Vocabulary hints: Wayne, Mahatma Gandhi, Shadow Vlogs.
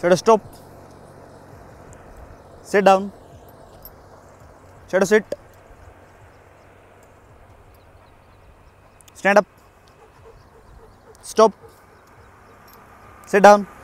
Shadow, stop. Sit down. Shadow, sit. Stand up. Stop. Sit down.